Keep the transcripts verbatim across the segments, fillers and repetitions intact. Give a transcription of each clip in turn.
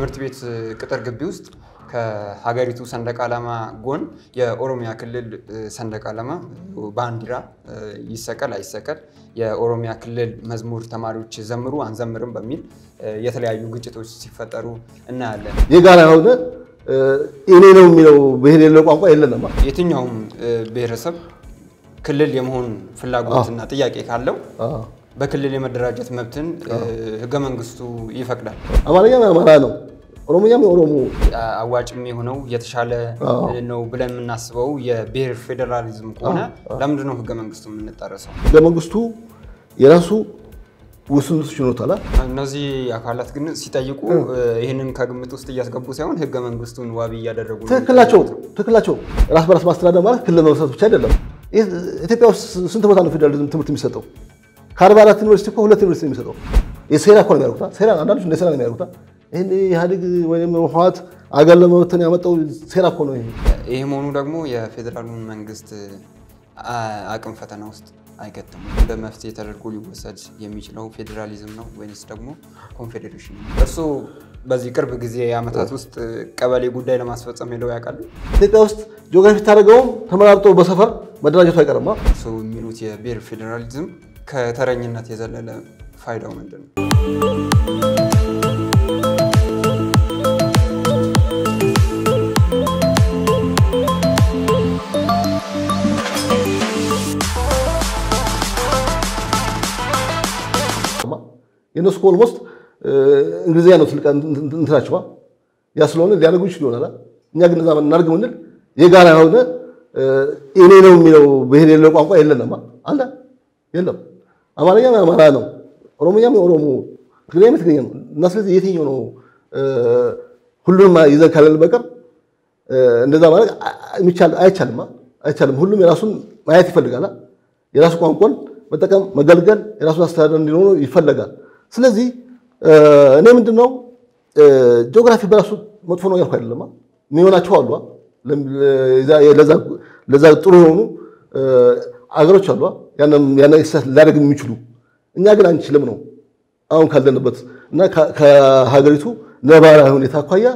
ትምህርት ቤት ቅጥር ግቢ ውስጥ ከሀገሪቱ ሰንደቅ ዓላማ ጎን የኦሮሚያ ክልል ሰንደቅ ዓላማ ባንዲራ ይሰቀል አይሰቀል የኦሮሚያ ክልል መዝሙር ተማሪዎች ዘምሩ አንዘምርም በሚል የተለያዩ ግጭቶች ሲፈጠሩ እና ያለ የጋራ ሆነ እኔ ነው የሚለው ብሄር የለው ቋንቋ የለንም የትኛውም ብሄረሰብ ክልል የመሆን ፍላጎትና ጥያቄ ካለው በክልል የመደራጀት መብትን ህገ መንግስቱ ይፈቅዳል አማርኛ አማራ ነው ኦሮሚያም ኦሮሞ አዋጭም የሆነው የተሻለ ነው ብለን እናስበው የብሄር ፌደራሊዝም ሆነ ለምን ነው ህገ መንግስቱ ምንጣረሰው ህገ መንግስቱ የራሱ ውስንስ ሽኖታላ እነዚህ አካላት ግን ሲጠይቁ ይሄንን ከግምት ውስጥ ያስገቡ ሳይሆን ህገ መንግስቱን ዋቢ ያደረጉ ተከላቸው ተከላቸው ራስ በራስ ማስተዳደር ማለት ክልል ነው ሰጥቶ አይደለም ኢትዮጵያ ውስጥ ስንት ቦታ ነው ፌደራሊዝም ትምህርት የሚሰጠው ከ44 ዩኒቨርሲቲ እኮ ሁለት ዩኒቨርሲቲ የሚሰጠው የሴራ እኮ ነው ያሉታ ሴራ አንዳንዱ እንደሰራ ነው ያሉታ እኔ ያድግ ወይንም ሆዋት አገለመውትን ያመጣው ሴራ እኮ ነው ይሄ ይሄ መሆኑ ደግሞ የፌደራሉ መንግስት አቅም ፈተና ውስጥ አይከተም በመፍትሄ ተደርጎ ሊወሰድ የሚችለው ፌደራሊዝም ነው ወይስ ደግሞ ኮንፌዴሬሽን እርሱ በዚህ ቅርብ ጊዜ ያመጣት ውስጥ ቀበሌ ጉዳይ ለማስፈጸም ሄደው ያቃሉ ኢትዮጵያ ውስጥ ጂኦግራፊ ታደርገው ተመራርጦ በሰፈር መደራጀት አይቀርማ እሱ የሚሉት የብሄር ፌደራሊዝም ከተረኝነት የዘለለ ፋይዳው ምንድነው የነሱ ኮልሞስት እንግሊዝያ ነው ስልካን እንትራችዋ ያስለሆነ ዲያሎግ ይችላል አላ እኛ ግን ዛማን እናርግምንል የጋራ ሆነ እኔ ነው የሚለው ብሄር የለው ቋንቋ የለንም አላ የለም አማርኛ አማራ ነው ኦሮሚያም ኦሮሞ ትግሬም ትግሬ ነው እናስለዚ የትኛው ነው ሁሉም ይዘካለል በቀር እንደዛ ማለት የሚቻል አይቻልማ አይቻልም ሁሉም የራሱን ማየት ይፈልጋል የራሱ ቋንቋን መጠቀም መገልገል የራሱ አስተዳደር እንዲኖር ይፈልጋል ስለዚህ እኔ ምንድነው ጂኦግራፊ በራሱ መጥፎ ነው ያልኩ አይደለም የሚሆናቸው አሉ ለዛ ለዛ ጥሩ ሆኖ አገሮች አሉ ያንም ያነስ ላደግ የሚችሉ እኛ ግን አንችልም ነው አሁን ካለንበት እና ከሀገሪቱ ነባራዊ ሁኔታ አኳያ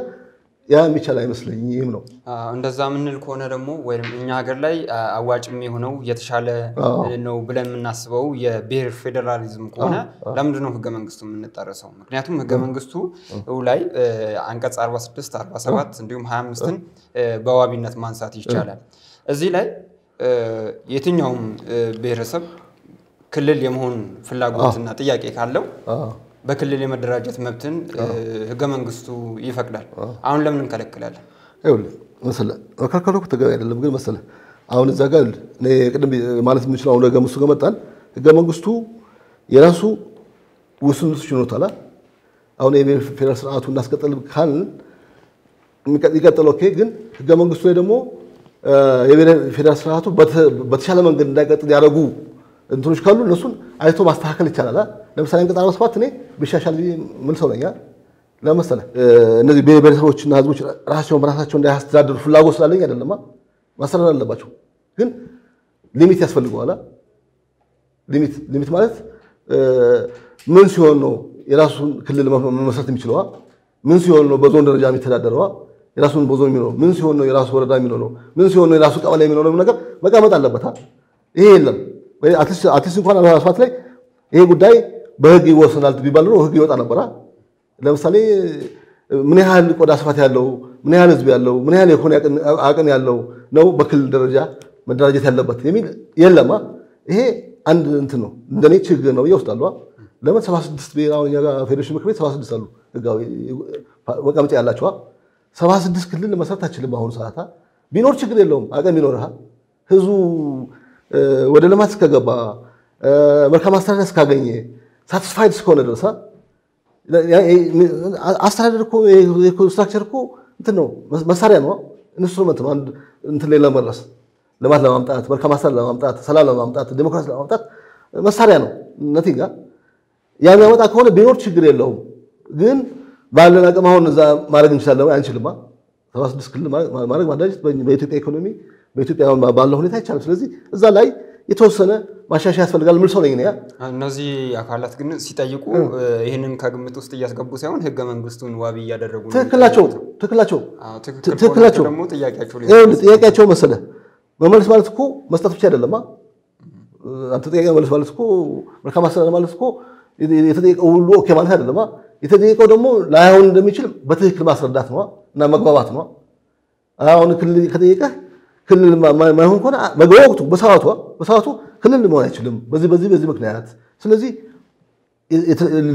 ያ የሚቻል አይመስልኝም ነው እንደዛ ምንል ከሆነ ደግሞ ወይንም እኛ ሀገር ላይ አዋጭም የሆነው የተሻለ ነው ብለን እናስበው የብሄር ፌደራሊዝም ከሆነ ለምን ነው ህገ መንግስቱ ምንጣረሰው ምክንያቱም ህገ መንግስቱ ላይ አንቀጽ አርባ ስድስት አርባ ሰባት እንዲሁም ሃያ አምስትን በዋቢነት ማንሳት ይቻላል እዚህ ላይ የትኛውም ብሄረሰብ ክልል የመሆን ፍላጎትና ጥያቄ ካለው በክልል የመደራጀት መብትን ህገ መንግስቱ ይፈቅዳል አሁን ለምን እንከለክላለን አይውል መሰለ ወከከለኩ ተገበ አይደለም ግን መሰለ አሁን እዛ ጋር ለቅድም ማለት ምን ይችላል ለገ መንግስቱ ገመጣን ህገ መንግስቱ የራሱ ውስንስ ሽኖታላ አሁን የፌደራል ስርዓቱ እናስቀጥል ካል ይቀጥል ኦኬ ግን ህገ መንግስቱ ላይ ደግሞ የፌደራል ስርዓቱ በተሻለ መንገድ እንዳይቀጥል ያደርጉ እንትሮች ካሉ እነሱን አይቶ ማስተካከል ይችላል ለምሳሌ አንቀጣው ሰባት እኔ በሻሻል ምልሰው ነኛ ለምሳሌ እነዚህ በበረሰቦችና ህዝቦች ራሳቸው ራሳቸው እንዳያስተዳድሩ ፍላጎት ስላለኝ አይደለም ማስተዳደር አለባቸው ግን ሊሚት ያስፈልጋል ሊሚት ሊሚት ማለት ምን ሲሆን ነው የራሱን ክልል መመስረት የሚችለው ምን ሲሆን ነው በዞን ደረጃ የሚተዳደረው የራሱን በዞን የሚኖር ምን ሲሆን ነው የራሱ ወረዳ የሚኖር ምን ሲሆን ነው የራሱ ቀበሌ የሚኖር ነገር መቀመጥ አለበት ይሄ የለም አትስ አትስ እንኳን አላፋት ላይ ይሄ ጉዳይ በህግ ይወሰናል ቢባል ነው ህግ ይወጣ ነበር ለምሳሌ ምን ያህል ቆዳ ስፋት ያለው ምን ያህል ህዝብ ያለው ምን ያህል የሆነ አቅም ያለው ነው በክልል ደረጃ መደራጀት ያለበት የሚል የለማ ይሄ አንድ እንት ነው እንደኔ ችግር ነው ይወስዳሉ ለምን ሰባ ስድስት ብሔራዊ ፌዴሬሽን ምክር ቤት ሰባ ስድስት አሉ ህጋዊ ወቀምጥ ያላችሁ ሰባ ስድስት ክልል መስራት አችልም አሁን ሰዓታ ቢኖር ችግር የለውም አቅም ቢኖርሃ ህዙ ወደ ለማት ከገባ መልካም አስተዳደር ስካገኘ ሳቲስፋይድ ስኮነ ድረስ አስተዳደርኩ ስትራክቸርኩ እንትን ነው መሳሪያ ነው ኢንስትሩመንት ነው እንትን ለማድረስ ለማት ለማምጣት መልካም አስተዳደር ለማምጣት ሰላም ለማምጣት ዲሞክራሲ ለማምጣት መሳሪያ ነው ነቲጋ ያን ያመጣ ከሆነ ቢኖር ችግር የለውም ግን ባለን አቅም አሁን እዛ ማድረግ እንችላለን አንችልማ ሰባ ስድስት ክልል ማድረግ ማድረግ በኢትዮጵያ ኢኮኖሚ በኢትዮጵያ ባለው ሁኔታ ይቻላል ስለዚህ እዛ ላይ የተወሰነ ማሻሻያ ያስፈልጋል ምልሶ ነኝ ነው ያ እነዚህ አካላት ግን ሲጠይቁ ይሄንን ከግምት ውስጥ ያስገቡ ሳይሆን ህገ መንግስቱን ዋቢ ያደረጉ ተከላቸው ተከላቸው ተከላቸው ደግሞ ጥያቄያቸው ነው እህ ጥያቄያቸው መሰለ መመለስ ማለትኩ መስጠት ብቻ አይደለም አንተ ጥያቄ መመለስ ማለትኩ መልካም አሰላ ማለትኩ የተጠየቀው ሁሉ ኦኬ ማለት አይደለም የተጠየቀው ደግሞ ላይሆን እንደሚችል በትክክል ማስረዳት ነው እና መግባባት ነው አሁን ክልል ከጠየቀ ክልል ማይሆን ኮና በወቅቱ በሰዓቱ በሰዓቱ ክልል ነው አይችልም በዚህ በዚህ በዚህ ምክንያት ስለዚህ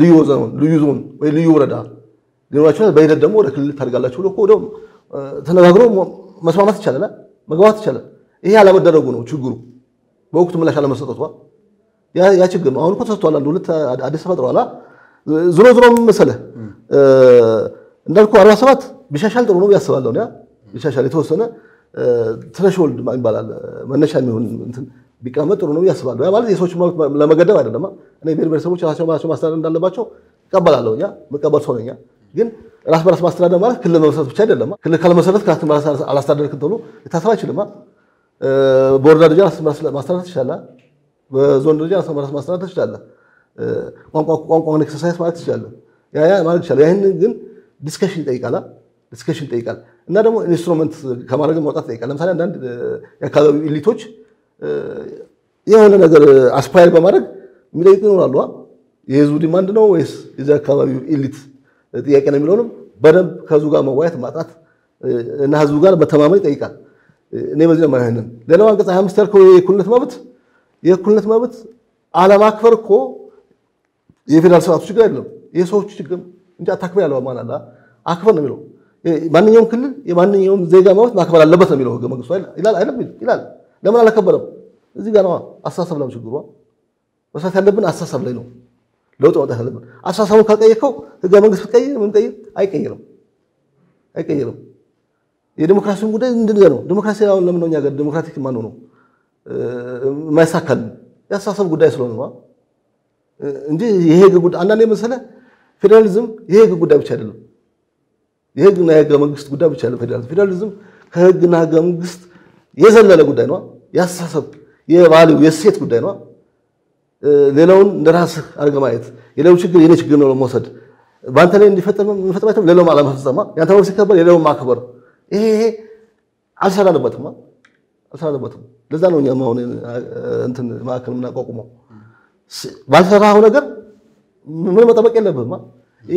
ልዩ ዞን ልዩ ዞን ወይ ልዩ ወረዳ ሊሆናችኋል በይደት ደግሞ ወደ ክልል ታርጋላችሁ ለኮ ደግሞ ተነጋግሮ መስማማት ይችላል መግባባት ይችላል ይሄ አለመደረጉ ነው ችግሩ በወቅቱ ምላሽ አለመሰጠቷ ያ ያ ችግር ነው አሁን እኮ ተሰጥቷል አንድ ሁለት አዲስ ፈጥሯላ ዝሮ ዝሮ መሰለ እንዳልኩ አርባ ሰባት ቢሻሻል ጥሩ ነው ያስባለሁ ያ ቢሻሻል የተወሰነ ትሬሾልድ ማይባላል መነሻ ነው እንትን ቢቀመጥ ጥሩ ነው ያስባለሁ ያ ማለት የሰዎች ማለት ለመገደብ አይደለም እኔ በርበር ሰዎች ራሳቸው ራሳቸው ማስተዳደር እንዳለባቸው ተቀበላለሁ ያ መቀበል ሶለኛ ግን ራስ በራስ ማስተዳደር ማለት ክልል መሰረት ብቻ አይደለም ክልል ካልመሰረት ካት ማስተዳደር አላስተዳደርክ ተብሎ የታሰራ ይችላል በወረዳ ደረጃ ራስ በራስ ማስተዳደር ይችላል በዞን ደረጃ ራስ በራስ ማስተዳደር ይችላል ቋንቋ ቋንቋ ነው ኤክሰርሳይዝ ማለት ይችላል ያ ያ ማለት ይችላል ያን ግን ዲስከሽን ጠይቃላ ዲስከሽን ጠይቃል እና ደግሞ ኢንስትሩመንት ከማድረግ መውጣት ጠይቃል ለምሳሌ አንድ የአካባቢ ኤሊቶች የሆነ ነገር አስፓየር በማድረግ የሚጠይቁ ይኖራሉ የህዝቡ ዲማንድ ነው ወይስ የዛ አካባቢ ኤሊት ጥያቄ ነው የሚለውንም በደንብ ከዙ ጋር መዋየት ማጣት እና ህዝቡ ጋር በተማማኝ ጠይቃል እኔ በዚህ ነው ማይሆነን ሌላው አንቀጽ ሃያ አምስት እኮ የእኩልነት መብት የእኩልነት መብት አለማክበር እኮ የፌደራል ስርዓቱ ችግር አይደለም የሰዎች ችግር እንጂ አታክብር ያለው ማን አለ አክብር ነው የሚለው ማንኛውም ክልል የማንኛውም ዜጋ መብት ማክበር አለበት ነው የሚለው ህገ መንግስቱ ይላል አይደል ይላል ለምን አላከበረም እዚህ ጋር ነው አሳሳብ ላይ ችግሩ መስራት ያለብን አሳሳብ ላይ ነው ለውጥ ማምጣት አለብን አሳሳቡን ካልቀየርከው ህገ መንግስቱ ቀይር ምን ቀይር አይቀየርም አይቀየርም የዲሞክራሲውን ጉዳይ እንደዛ ነው ዲሞክራሲ ያው ለምን ነው እኛ ጋር ዲሞክራቲክ ማን ነው ማይሳካል ያሳሳብ ጉዳይ ስለሆነ ነው እንጂ ይሄ ጉዳይ አንዳንዴ መሰለ ፌደራሊዝም ይሄ ጉዳይ ብቻ አይደለም የህግና ህገ መንግስት ጉዳይ ብቻ አይደለም ፌደራሊዝም ፌደራሊዝም ከህግና ህገ መንግስት የዘለለ ጉዳይ ነው ያሳሰብ የባሉ የሴት ጉዳይ ነው ሌላውን እንደራስ አድርገህ ማየት የሌላው ችግር የኔ ችግር ነው መውሰድ ባንተ ላይ እንዲፈጠም እንፈጥማይተም ሌላው ማለት ፈጽማ ያንተ ወስ ይከበር ሌላው ማክበር ይሄ አልሰራለበትም አልሰራለበትም ለዛ ነው እኛ ማሆነ እንትን ማከም እናቋቁመው ባልሰራው ነገር ምን መጠበቅ የለብህማ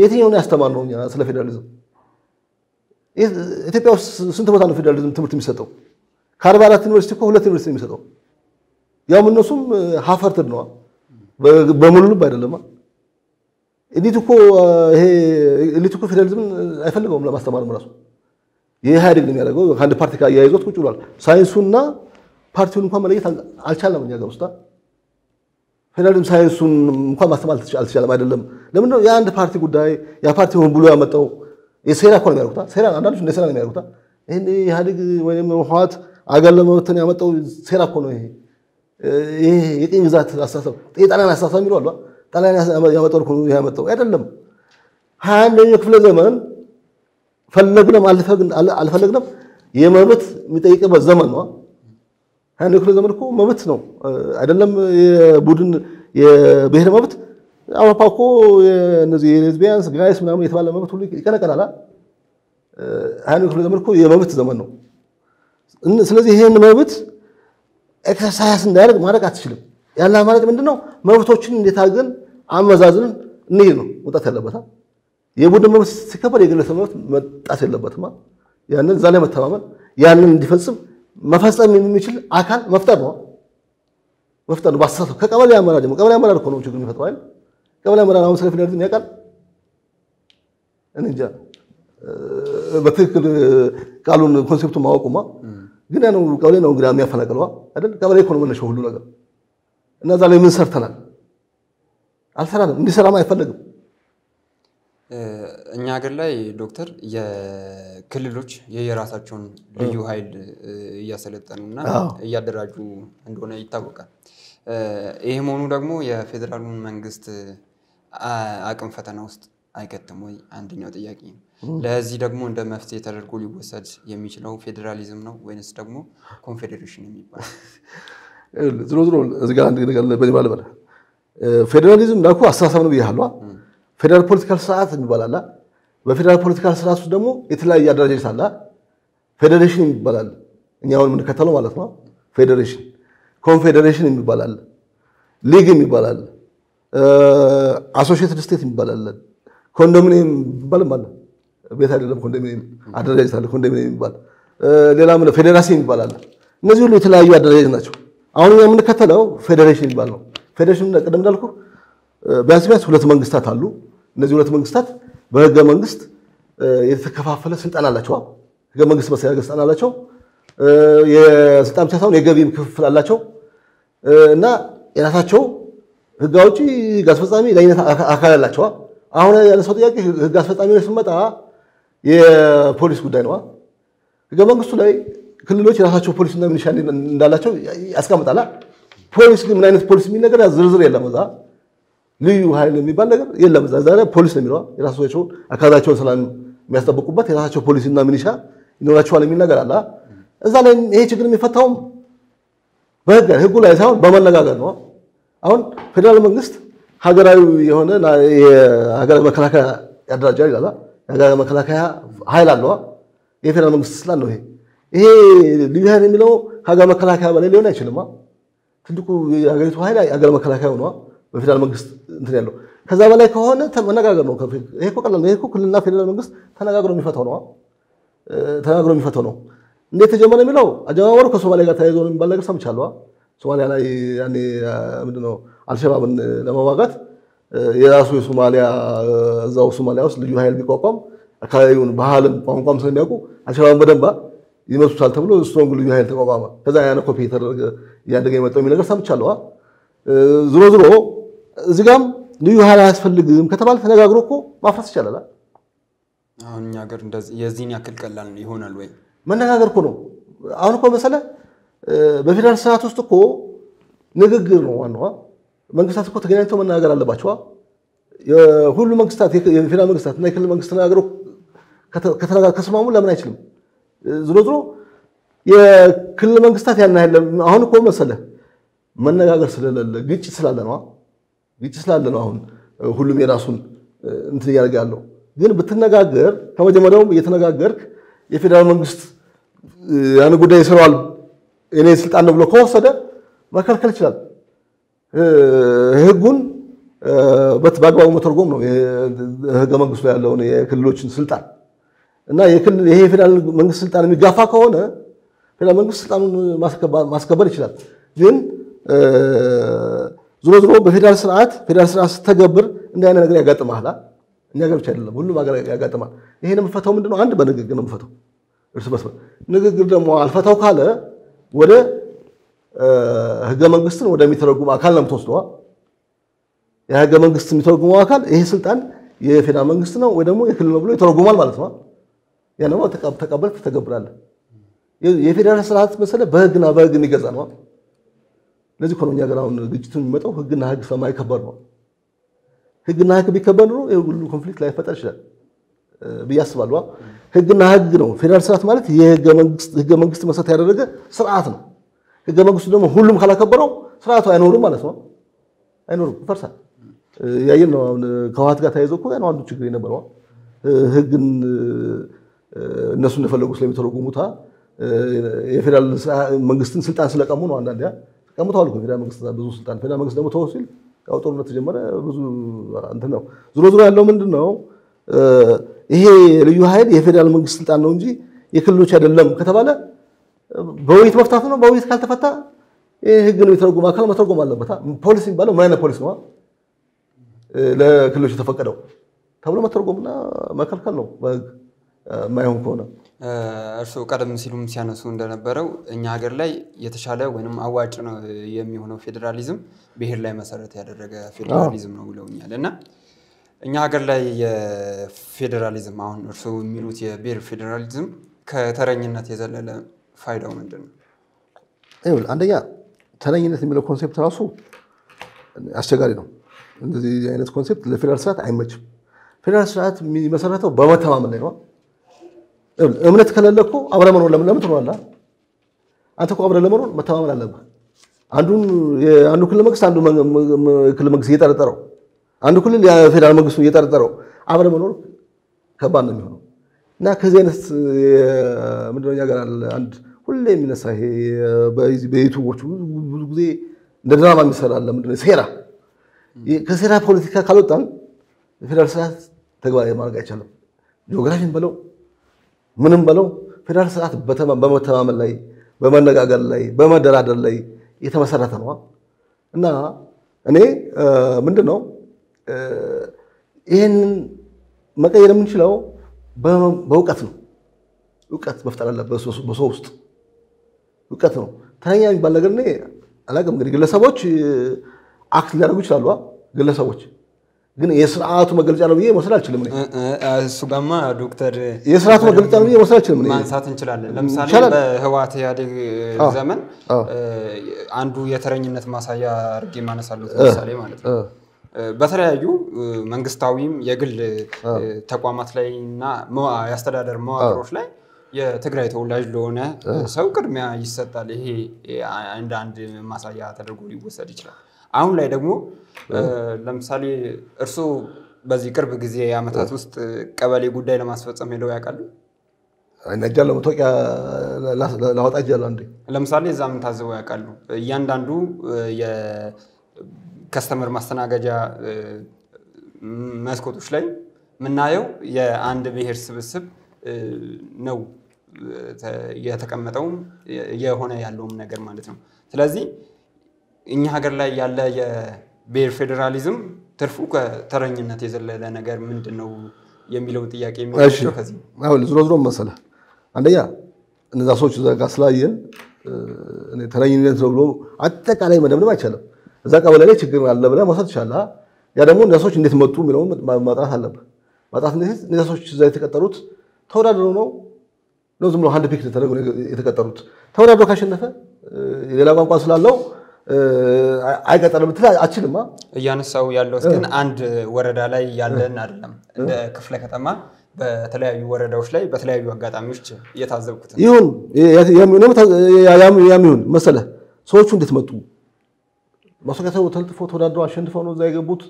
የትኛውን ያስተማርነው እኛ ስለ ፌደራሊዝም ኢትዮጵያ ውስጥ ስንት ቦታ ነው ፌደራሊዝም ትምህርት የሚሰጠው ከአርባ አራት ዩኒቨርሲቲ እኮ ሁለት ዩኒቨርሲቲ የሚሰጠው ያው እነሱም ሀፈርትድ ነው በሙሉ አይደለም እንዴት እኮ ይሄ እንዴት እኮ ፌደራሊዝም አይፈልገውም ለማስተማር ራሱ የኢህአዴግ ነው ያደረገው አንድ ፓርቲ ጋር ያይዞት ቁጭ ብሏል ሳይንሱና ፓርቲውን እንኳን መለየት አልቻለም እኛ ጋር ውስጥ ፌደራሊዝም ሳይንሱን እንኳን ማስተማር አልቻለም አይደለም ለምን ነው ያ አንድ ፓርቲ ጉዳይ ያ ፓርቲ ሆን ብሎ ያመጣው የሴራ ኮል ነው ያርኩታ ሴራ አንዳንዱ እንደ ሴራ ነው ያርኩታ እንዴ ኢህአዴግ ወይም ህወሓት አገር ለመበተን ያመጣው ሴራ ኮል ነው ይሄ ይሄ የቅኝ ግዛት አሳሳብ የጣሊያን አሳሳብ የሚለው አልባ ጣሊያን ያመጣው ኮል ያመጣው አይደለም ሃያኛው ክፍለ ዘመን ፈለግንም አልፈለግንም የመብት የሚጠይቅበት ዘመን ነው ሃያኛው ክፍለ ዘመን እኮ መብት ነው አይደለም የቡድን የብሄር መብት አውሮፓ እኮ እነዚህ ሌዝቢያንስ ጋይስ ምናምን የተባለ መብት ሁሉ ይቀነቀናል አይኑ ክፍለ ዘመን እኮ የመብት ዘመን ነው ስለዚህ ይሄን መብት ኤክሰርሳይዝ እንዳያደርግ ማድረግ አትችልም ያለ ማለት ምንድነው መብቶችን እንዴት አገን አመዛዝንን እንይዝ ነው መውጣት ያለበት የቡድን መብት ሲከበር የግለሰብ መብት መጣት የለበትማ ያንን ዛለ መተማመን ያንን እንዲፈጽም መፈጸም የሚችል አካል መፍጠር ነው መፍጠር ባሳሰው ከቀበሌ ያመራጅ ነው ቀበሌ ያመራጅ ነው ችግር የሚፈጥረው አይደል ቀበሌ አመራር አሁን ስለ ፌደራሊዝም ያውቃል እንጃ በትክክል ቃሉን ኮንሰፕቱን ማወቁማ ግን ያው ቀበሌ ነው ግራ የሚያፈናቅለው አይደል ቀበሌ እኮ ነው መነሻው ሁሉ ነገር እና እዛ ላይ ምን ሰርተናል አልሰራንም እንዲሰራም አይፈልግም እኛ ሀገር ላይ ዶክተር የክልሎች የየራሳቸውን ልዩ ኃይል እያሰለጠኑና እያደራጁ እንደሆነ ይታወቃል ይሄ መሆኑ ደግሞ የፌደራል መንግስት አቅም ፈተና ውስጥ አይከተም ወይ አንደኛው ጥያቄ ነው ለዚህ ደግሞ እንደ መፍትሄ ተደርጎ ሊወሰድ የሚችለው ፌደራሊዝም ነው ወይስ ደግሞ ኮንፌዴሬሽን የሚባል zulu zulu sekarang ini kalau beribadah mana federalism nak ku asas sama dia halwa federal political science ni balala, federal political science sudah mu itulah yang ada jadi salah federation ni balala, ni awal mana kata lo malas mah federation, confederation ni balala, league ni balala, associated state ni balala, condominium balal mana, biasa dalam condominium ada jadi salah condominium balal, dalam mana federasi ni balala, nazarul itulah yang ada jadi naco. أنا من كتلو فيدراليشن بالو فيدراليشن نقدم لكم بس بس ولات منجستات هالو نزول ولات منجستات بهذا منجست يتكفى فلوس سنت أنا لا شو هذا منجست بس هذا منجست أنا لا شو يستعمل شافون يجيبين كف لا شو نا يناسات شو هذا وشي غاز فستامي لا يناسات أكل لا شو أهونا يناسات يا كي غاز فستامي نسمة تا يبوليس كودينوا هذا منجست لا كل لوش راح أشوف بوليس نام نشاني ندالشوا أسكان متلا بوليس كي من أين بوليس مين نقدر زر زر يلا مزاج ليو هاي لمي بان نقدر يلا مزاج زاره بوليس نميروا راح سويشو أكاد أشوف سلام ميستا بكوبات راح أشوف بوليس نام نشان إنه راح شوالي مين نقدر لا زاره هي شكل مفتاهم بهذا هي كلها سام بمن نقدر نوا أون فيدرال مجلس هاجر يهونا نا هاجر مخلكة أدرى جاي لا هاجر مخلكة هاي لا نوا يفيدرال مجلس لا نوه إيه ليهاري ملوا هذا ما كلاك هذا ليه نعيش لما تدكوا أقول توهاي لا أقول ما كلاك هونوا بفيدال مجلس نتريلو هذا ما لك هون ثمنا قاعدنوا كفي هيكو كلام هيكو كلنا فيدال مجلس ثنا قاعدنوا مفتونوا ثنا قاعدنوا مفتونوا نيت جمالنا ملوا أجمع وركو سوالي قتاي دون بالله قسم شالوا سوالي أنا يعني مدنو على شباب لما وقت يراسوا سوالي زاو سوالي أوس ليهاي بيكوكم أكايون بحالهم كم سنياكو على شباب بدن با يمكن أن تقول لهم أنهم يقولون أنهم يقولون أنهم يقولون أنهم يقولون أنهم يقولون أنهم يقولون أنهم يقولون أنهم يقولون أنهم يقولون أنهم يقولون أنهم يقولون أنهم يقولون زلودرو يا كل من قصته يعني هون كم مسألة من نقدر سلالة قيتش سلالة نوع قيتش سلالة نوع هون هو اللي ميراسون أنت اللي يرجع له يعني بتنا قادر كم جمالهم يتنا قادر يفيدنا من قص يعني قدر يسرال يعني سلت أنا بقول كوسة ده ما كان كل شيء هجون بتبقى ومترجمنا هجا من قص لعلون يا كل لوتش سلطان نا يمكن هي في المجلس السلطاني مجافا كونه في المجلس السلطاني ماسك ماسك بريشلا زين زلو زلو بفيدال سرعات فيدال سرعات تجبر إن أنا نقدر يقطع مهلا نقدر بشر الله بقول له ما قدر يقطع مه هنا مفتوح من إنه عند بنقدر كنا مفتوح بس بس نقدر مع الفتوح كله وده هجا مجلسنا وده ميترجم أكلنا متوسطوا يا هجا مجلس ميترجم أكل هي سلطان يا في المجلسنا وده مو يكلمنا بقول يترجم على مالتنا يعني ما تقبل تقبل تقبل له يفيد على سرعات مثلا بعدنا بعدني كذا لازم يكونون يقرأون جدتهم متى وهجنا هاك سما يكبروا هجنا هاك بيكبروا يقولوا كونفليكت لا يفتح شيء بيسبلوا هجنا هاجروا في السرعات مالت يهجم هجم مجلس مثلا ترى رجع سرعاتنا هجم مجلس دوم هولم خلا كبروا سرعته أنورو ما لسه أنورو فرصة يعني إنه كهات كهات يزوجوا يعني ما عندو شكرين بروا هجن الناس اللي فلقوا سليم ترقومتها يفيد المجلسين سلطان سلكامون وعندنا ده كامو تقول لكم فينا مجلس بزوج سلطان فينا مجلس ده متوصل أو طورنا تجمعنا بزوج عندنا زرو زرو هاللون من دونه هي ريوهاي يفيد المجلس سلطان نونجي يكلوا شاد اللهم كتبنا بويت مفتاحنا بويت خالته فتا هجنوا يترقوم أكلوا ما ترقوم الله بتا بوليسين بالو ما أنا بوليس ما لا كلوا شيء تفكروا ثبلوا ما ترقومنا ما كل كلوا ما يهم كونه. أرسو كذا من سلوم سيانا سوندنا برو نياجر لاي يتشاله وينهم أواجهنا يمي هنا فيدراليزم بهير لاي مسألة هذا الرجع فيدراليزم نقوله نيالنا نياجر لاي فيدراليزم معهن أرسو ميلوتي بير فيدراليزم كتراني النتيجة لا فائدة ومندنا. إيه والآن يا تراني النتيجة ميلو كونسبت راسو أشتغلينه. عندي يعني الكونسبت لفيدرالسات عمج فيدرالسات من مسألته بمت تماما لينه. أمنت كلا لكو أبرمون ولا من لم ترونا لا أنتكو أبرمون ما تمام لا لبه Anu kelimak sandu kelimak segi tarat taro. Anu kelil ya firan mak segi tarat taro. Awal menurut kapan menurut. Nak kerja menurut yang garal and kulle mina sahih bayi bayi tu wacu gude derama misal Allah menurut sehera. Kesehera politika kalau tan firan sah tergaya marga calo. Geografin balo, menum balo firan sah betama bama tama malai, bama naga galai, bama darah dalai. Itu masalah teruk. Nah, ini mana no? Ini maka yang muncul awal bau katno, ukat baftar Allah bersos bersos, ukatno. Tanya yang balagan ni, alagam ni gelas awak, akhirnya aku cilawa gelas awak. Gini esraat magal cilawiye masalah cilawa ni. Sugama doktor. Esraat magal cilawiye masalah cilawa ni. Mansaatan cilawa. Lamsaan berhawat ya di zaman. Andu ya teranjim net masa ya gimana salut salim ada. Baterai itu mengistawim ya gel takwamat lain na mau ayastadar mau teruslah ya terkait oleh lona. Saukar mea isat alihi andan masa ya terguli besar cilawa. Aun lagi dengmu. لمسالی ارسو بازیکر بگذیه یا متأسف است کابلی بوده لمسافت سامیلو یا کالو. نجالم تو که لحظات اجلاندی. لمسالی زمان تازه یا کالو. یان داندو یا کاستمر ماستناگا جا مسکوتش لی من نایو یا آن دبیر سب سب نو یا تکمتام یا هونه یا لوم نگرمانیم. تلازی این هاگر لی یا لی بير فيدراليزم ترفوق ترى إن نتيجة لذا نجار من إنه يميلون تياكي من شو خزي. أول زرور زرور مسألة. أنا يا نذا سوتش ذا كسلايين نترى إن زرور حتى كاري مدام ما يشلو. ذاك أولا ليش كرنا الله بلا مسألة شالله. يا رمون نذا سوتش نث مطوم منهم ما ما تحلب. ما تحلب نذا سوتش ذا يتكتروت ثورة رونو نزوم له هند بيكت ترى قلنا يتكتروت ثورة بكاشن نفه إذا لقوا كسلالو Agak terlalu betul, acil mah. Yang sahu yang lost kan, and waradalai yang lain. Keflek katama, betulai waradau slay, betulai wagat amish. Ia tazab kutan. Iun, ia ia miun, ia ia ia miun. Masalah, soal cundet matu. Masuk kata betul tu foto rada asyik tu foto zaiga but.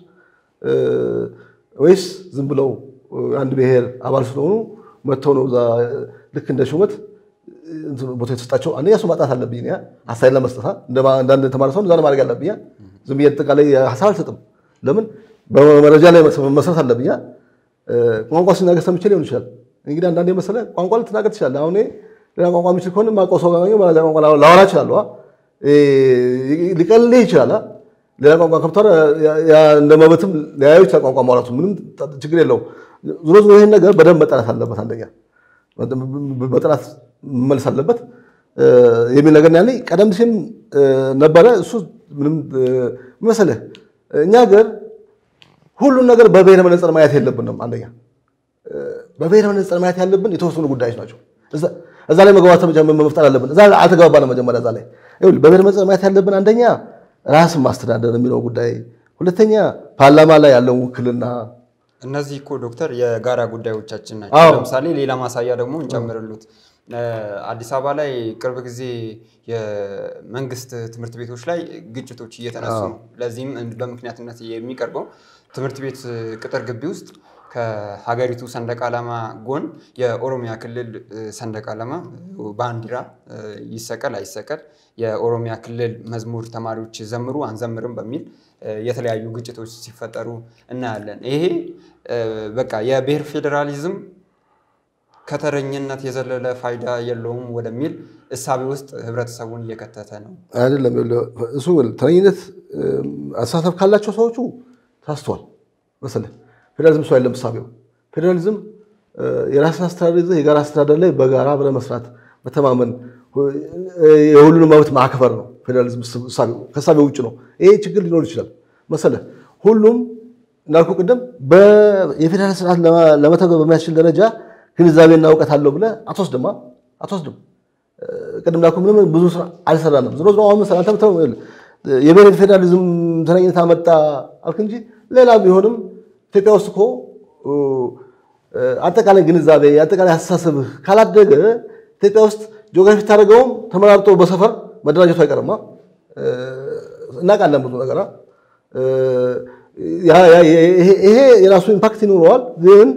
Wes zimbulau, anda behel, awal sunu matonu zah dekenda shumat. بوتيت ستاشو أنا يا سمعت هذا اللبين يا حسيل لما استها دما دان ثمارة سون زمان مارجع اللبين زميت تكالي حسال ستم لمن بمرجعنا مسألة اللبين كم قاسي ناقص سميشلي ونشال إنك دان دان دي مسألة كم قال تناقص شال لأنه لأن كم قام يشكون ما قصوا عنه مارجع كم قال لورا شالوا لكل ليه شالا لأن كم قام ثورة يا لما بتم لا يوجد كم قام مارس منهم تجكري لهم زوج زوجين نقدر بدل بترى سال بس عندنا بترى مال سلبت يبي لكن يعني كلام شيء نبرة سود من مسألة نجار كل نجار بابيرة من السلام يأتي لبنان عندنا بابيرة من السلام يأتي لبنان يتوصلون قداش ناجو إذا إذا لما جواتهم جمع مفترض لبنان إذا عتقوا بنا مجمع هذا له يقول بابيرة من السلام يأتي لبنان عندنا راس ماستر عندنا ميرو قداي ولا تانيا فلا مالا يعلم كلنا الناس يكون دكتور يا جارا قداي وتشتشنا مثالي ليلا ما سيا دمون جمر اللوت Adisaba lay kerbukzi ya mengist temertibituş lay gitçetoçi yetenasun lazım endlam kniyatınati yemi karbo temertibit katar gebiyust ka hagaritu sandak alama gon ya Oromia killil sandak alama bandira yissakal yissakal ya Oromia killil mazmur tamariuç zamru an zamrun bamil yetelayyu gitçetoç sifataru ennalan ehe baka ya bir federalizm كثرة النتيجة لا فائدة يلوم ولا ميل السبب وست هبرة سوون يكتتنا. هذا لما يقول سؤال ترينت أساسا بخلاه شو سووا شو تحصل مثلا فيرالزم سؤال لم سابقه فيرالزم يراسنا استرادة هي قرار استرادة لا بجارة ولا مسرات بتماما يقولون ما بتمع كفرنا فيرالزم سابقه كسابقه وشلون إيه تقول لنا وشلون مثلا هولم ناركو قدم ب يفيرالزم لما لما تقول بماشي الدرجة كنزابين ناوكا ثالو بلا أتصدم ما أتصدم كده ملاكم منهم بزوس على سرنا بزوس نوع من سرنا تبتهم يبين الفيدراليزم ثانية ثامنة أركنجي لا لا بيهونم تكوسكو أتكلم كنزابين أتكلم حساس خالد ده تكوس جوكر في ثارقهم ثمرة تو بسافر مدرجة فاي كرما ne kadar bunu ne kadar ya ya he rasu impact ni rol then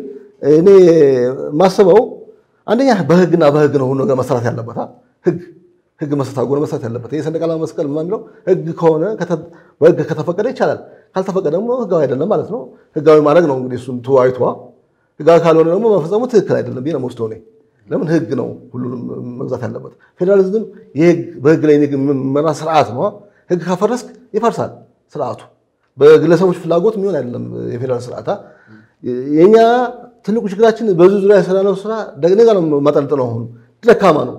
ne masabaw andeya bahg na bahg no hono ga masrat yallabata hig hig masata go masrat yallabata ye sendakala maskal ma milo hig khone kata bahg katafaqada ichalal kaltafaqada demo higaw aydellem malet no higaw marag no engidi sun tu ayitwa higaw kalone demo mafzamu tikkal aydellem bi na mustone ለምን ህግ ነው ሁሉንም መግዛት ያለበት ፌደራሊዝም የህግ በህግ ላይ የሚመራ ስርዓት ነው ህግ ካፈረስክ ይፈርሳል ስርዓቱ በግለሰቦች ፍላጎት የሚሆን አይደለም የፌደራል ስርዓታ የኛ ትልቁ ችግራችን በዚህ ዙሪያ ያሰራነው ስራ ደግነጋ ነው ማጠልጥለው ሆኖ ደካማ ነው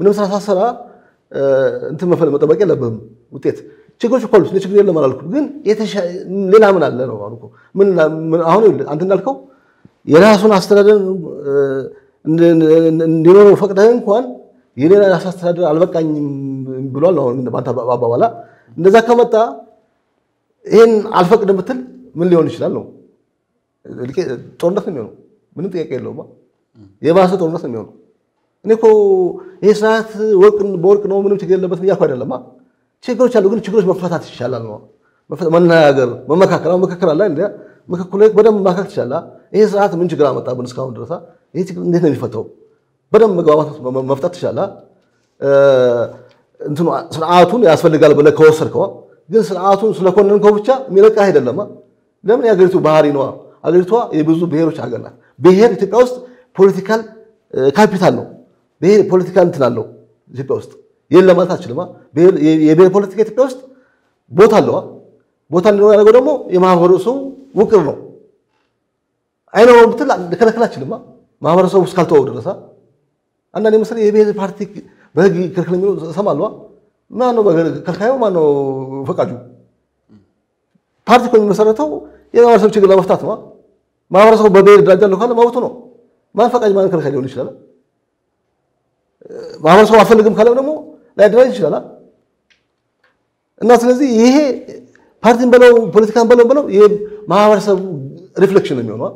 ምንም ስራ ሳሰራ እንት መፈል መጠበቅ የለብህም ውጤት ችግሮች እኮ አሉ ችግር የለም አላልኩም ግን ሌላ ምን አለ ነው አልኩ ምን አሁን አንተ እንዳልከው የራሱን አስተዳደር እንዲኖር ፈቅደህ እንኳን የኔና አስተዳደር አልበቃኝም ብሏል አሁን ባንታ አባባላ እንደዛ ከመጣ ይሄን አልፈቅድም ብትል ምን ሊሆን ይችላል ነው ልክ ጦርነት ነው የሚሆነው ምንም ጥያቄ የለውም የባሰ ጦርነት ነው የሚሆነው እኔኮ ይሄ ሰዓት ወርቅ በወርቅ ነው ምንም ችግር የለበት ብያኩ አይደለም ችግሮች አሉ ግን ችግሮች መፈታት ይችላል ነው መናገር መመካከር መመካከር አለ እንዴ መከኩለ በደንብ መካከል ይችላል ይሄ ሰዓት ምን ችግር አመጣብን እስካሁን ድረስ ይሄ ችግር እንዴት ነው የሚፈታው በደም መግባባት መፍታት ይችላል እንትኑ ስርዓቱን ያስፈልጋል ብለህ ከወሰድከው ግን ስርዓቱን ስለኮነንከው ብቻ የሚለቃ አይደለም ለምን የአገሪቱ ባህሪ ነው አገሪቷ የብዙ ብሔሮች ሀገር ናት ብሔር ኢትዮጵያ ውስጥ ፖለቲካል ካፒታል ነው ብሔር ፖለቲካል እንትን አለው ኢትዮጵያ ውስጥ የለም ማለት አችልማ ብሔር የብሔር ፖለቲካ ኢትዮጵያ ውስጥ ቦታ አለው ቦታ ነው ያደረገው ደግሞ የማህበረሰቡ ውቅር ነው አይነው ብትል ከለከላችልማ ማህበረሰቡ ስካልተው ድረሳ አንዳንድ የምስል የብሔር ፓርቲ በህግ ክርክል ነው ሰማልዋ ማነው በከካዩ ማነው ፈቃጁ ፓርቲ ኮሚቴ መሰረተው የማህበረሰቡ ችግር ለመፍታት ነው ማህበረሰቡ በብሔር ደረጃ ያለው ካለ መብቱ ነው ማን ፈቃጅ ማን ክርክል ሊሆን ይችላል ማህበረሰቡ አፈልግም ካለው ደግሞ ላይደራጅ ይችላል እና ስለዚህ ይሄ ፓርቲን በለው ፖለቲካን በለው በለው የማህበረሰቡ ሪፍሌክሽን ነው የሚሆነው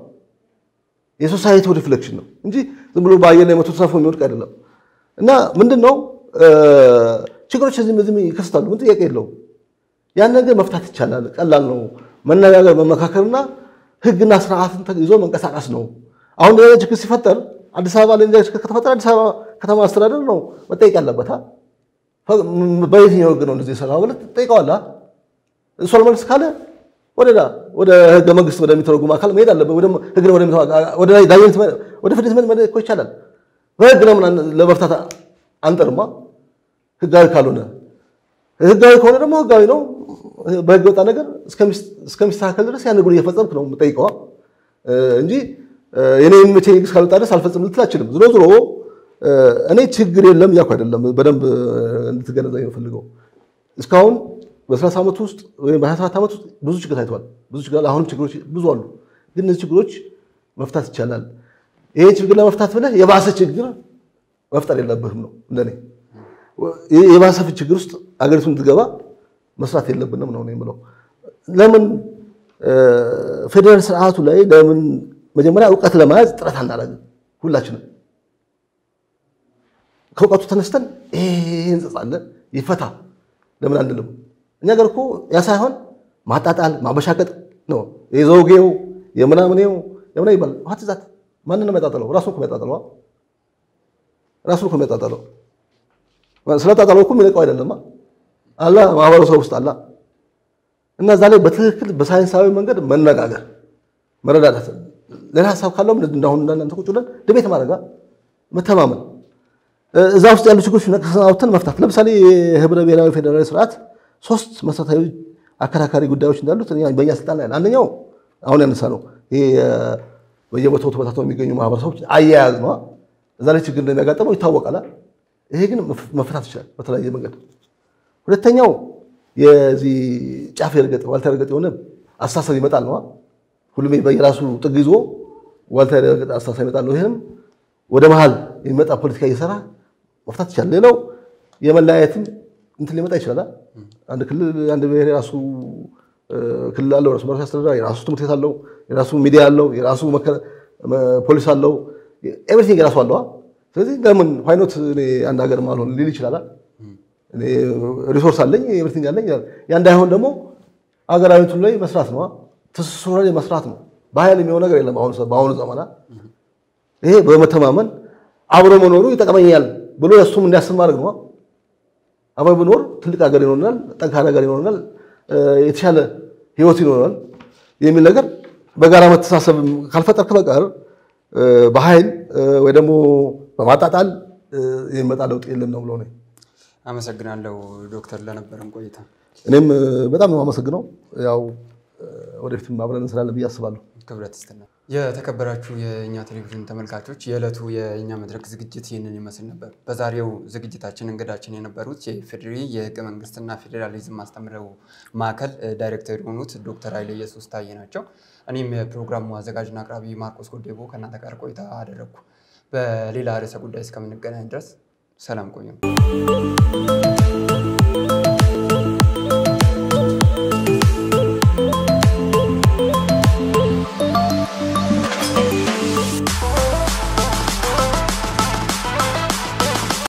የሶሳይቲ ሪፍሌክሽን ነው እንጂ ዝም ብሎ ባየለ መቶ ተሳፎ የሚወድቅ አይደለም እና ምንድነው ችግሮች እዚህ ምንም ይከስታሉ ምን ጥያቄ የለው ያን ነገር መፍታት ይቻላል ቀላል ነው መነጋገር መመካከርና ህግና ስርዓትን ተይዞ መንቀሳቀስ ነው አሁን ደረጃ ችግር ሲፈጠር አዲስ አበባ ላይ እንደዚህ ከተፈጠረ አዲስ አበባ ከተማ አስተዳደር ነው መጠየቅ ያለበት በየትኛው ህግ ነው እንደዚህ ሰራው ብለህ ትጠይቀዋለህ እሱ አልመለስ ካለ ወደላ ወደ ህገ መንግስት ወደሚተረጉም አካል መሄድ አለበት ወደ ህግ ነው ወደሚተረጉም ወደ ዳይሬክት ወደ ፍትህ መሄድ እኮ ይቻላል በህግ ነው ለመፍታት አንጠርማ ህጋዊ ካልሆነ ህጋዊ ከሆነ ደግሞ ህጋዊ ነው በህግ ወጣ ነገር እስከሚስተካከል ድረስ ያን ነገር እየፈጸምክ ነው የምጠይቀው እንጂ የኔ ምቼክ እስካልወጣ ድረስ አልፈጽም ልትል አችልም ዝሮ ዝሮ እኔ ችግር የለም እያልኩ አይደለም በደንብ እንድትገነዘብ እፈልጋለሁ እስካሁን በሰላሳ ዓመት ውስጥ ወይ በ27 ዓመት ውስጥ ብዙ ችግር ታይቷል ብዙ ችግር አሁንም ችግሮች ብዙ አሉ ግን እነዚህ ችግሮች መፍታት ይቻላል ይሄ ችግር ለመፍታት ብለህ የባሰ ችግር መፍጠር የለብህም ነው እንደኔ የባሰ ችግር ውስጥ አገሪቱን ትገባ መስራት የለብንም ነው ነው ለምን ፌደራል ስርዓቱ ላይ ለምን መጀመሪያ ዕውቀት ለማያዝ ጥረት አናደርግም ሁላችንም ከዕውቀቱ ተነስተን ይሄን እንጽጻለ ይፈታ ለምን አንልም ነገርኩ ያ ሳይሆን ማጣጣል ማበሻቀጥ ነው የዘውጌው የምናምኔው የምናይ ባል አትዛት ማን ነው መጣጣለው ራሱን ከመጣጣለው ራሱን ከመጣጣለው ስለጣጣለው እኮ የሚለቀው አይደለም አላ ማህበረሰቡ ውስጥ አላ እና ዛሬ በትክክል በሳይንሳዊ መንገድ መነጋገር መረዳዳት ለላ ሐሳብ ካለው ምን እንደሆነ እንዳንተ ቁጭ ብለን ድቤት ማረጋ መተማመን እዛ ውስጥ ያሉ ችግሮች ነክሰናውተን መፍታት ለምሳሌ ህብረ ብሔራዊ ፌደራል ስርዓት ሶስት መሰረታዊ አከራካሪ ጉዳዮች እንዳሉት በእኛ ስልጣን ላይ አንደኛው አሁን ያነሳነው ይሄ በየቦታው ተበታተው የሚገኙ ማህበረሰቦች አያያዝ ነው እዛ ላይ ችግር እንደሚያጋጥመው ይታወቃል ይሄ ግን መፈታት ይችላል በተለያየ መንገድ ሁለተኛው የዚህ ጫፍ የረገጠ ዋልታ የረገጠ የሆነ አስተሳሰብ ይመጣል ነው ሁሉም በየራሱ ጥግ ይዞ ዋልታ የረገጠ አስተሳሰብ ይመጣል ነው ይሄም ወደ መሃል የሚመጣ ፖለቲካ እየሰራ መፈታት ይችላል ሌላው የመለያየትም እንት ሊመጣ ይችላል አንድ ክልል አንድ ብሔር ራሱ ክልል አለው ራሱ መረጃ ስለራ ራሱ ትምህርት አለው ራሱ ሚዲያ አለው ራሱ ፖሊስ አለው ኤቭሪቲንግ ራሱ አለው ስለዚህ ለምን why not አንድ ሀገር ማለት ሊል ይችላል resource allayım, everything allayım. Yani daha önde mu? Agar ayın tullayı masraf mı? Tasarrufları masraf mı? Bayağı miyona göre la bağımsız, bağımlı zamana. E bu matemaman, avro monoru ita kama yal. Bunu da sumun nesnel var gama. Ama bu nor, tıllık agarin onunla, takhana agarin onunla, etşal, hiyotin onunla. Yemin lagar, bagaramat sasa, kalfat arkada kar, bahayin, veda mu, mata tal, yemin talut ilim namlone. Ama sakınan la o doktorla ne beram koyita. Benim, bedam ama sakınan, ya o, o deftim babranın sırala bir asvalı. Kabret istene. Ya takabaraçu ya inyatırıbın temel kaçuç ya la tu ya inyamedrak zıgıcıt yeneni mesela bazarıu zıgıcıt açının gıdaçın yeni barut ya federal ya kemangistan na federalizm mastamreu makal direktör unut doktor aile yesus ta yeni aço. Anim programu azagaj nakrabi Marcos Godebo kanada kar koyta adarıku. Ve lila arsa gudayız kamin gelen ders selam koyun.